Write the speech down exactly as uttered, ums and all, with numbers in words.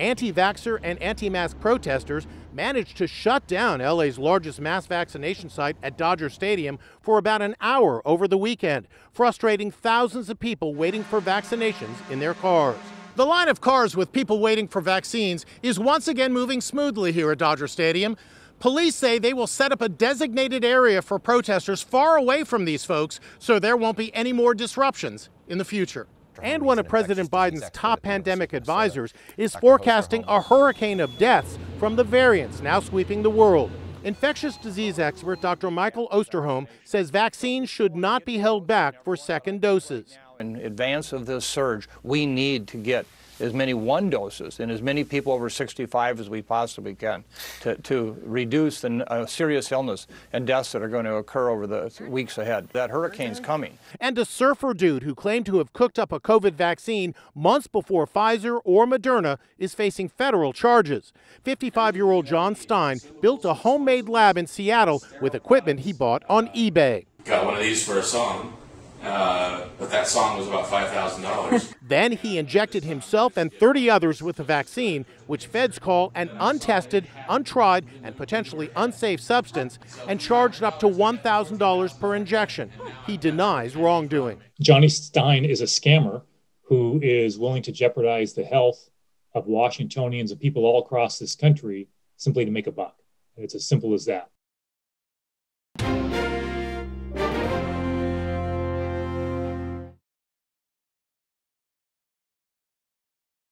anti-vaxxer and anti-mask protesters managed to shut down L A's largest mass vaccination site at Dodger Stadium for about an hour over the weekend, frustrating thousands of people waiting for vaccinations in their cars. The line of cars with people waiting for vaccines is once again moving smoothly here at Dodger Stadium. Police say they will set up a designated area for protesters far away from these folks so there won't be any more disruptions in the future. And one of President Biden's top pandemic advisors is forecasting a hurricane of deaths from the variants now sweeping the world. Infectious disease expert Doctor Michael Osterholm says vaccines should not be held back for second doses. In advance of this surge, we need to get as many one doses and as many people over sixty-five as we possibly can to, to reduce the uh, serious illness and deaths that are going to occur over the weeks ahead. That hurricane's coming. And a surfer dude who claimed to have cooked up a COVID vaccine months before Pfizer or Moderna is facing federal charges. fifty-five-year-old John Stine built a homemade lab in Seattle with equipment he bought on eBay. Got one of these for a song. Uh, but that song was about five thousand dollars. Then he injected himself and thirty others with the vaccine, which feds call an untested, untried, and potentially unsafe substance, and charged up to one thousand dollars per injection. He denies wrongdoing. Johnny Stine is a scammer who is willing to jeopardize the health of Washingtonians and people all across this country simply to make a buck. It's as simple as that.